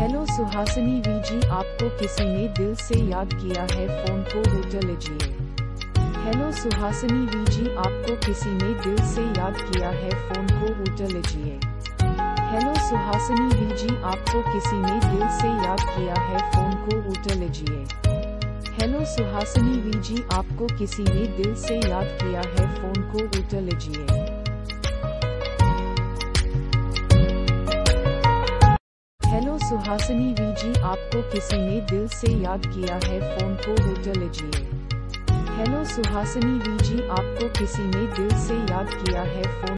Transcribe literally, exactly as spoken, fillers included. Hello Suhasini V G, आपको किसी ने दिल से याद किया है, फोन को उठा लीजिए। हेलो सुहासिनी वीजी, आपको किसी ने दिल से याद किया है, फोन को उठा लीजिए। हेलो सुहासिनी वीजी, आपको किसी ने दिल से याद किया है, फोन को उठा लीजिए। हेलो सुहासिनी वीजी, आपको किसी ने दिल से याद किया है, फोन को उठा लीजिए। हेलो सुहासिनी वीजी, आपको किसी ने दिल से याद किया है, फोन को उठा लीजिए। हेलो सुहासिनी वीजी, आपको किसी ने दिल से याद किया है, फोन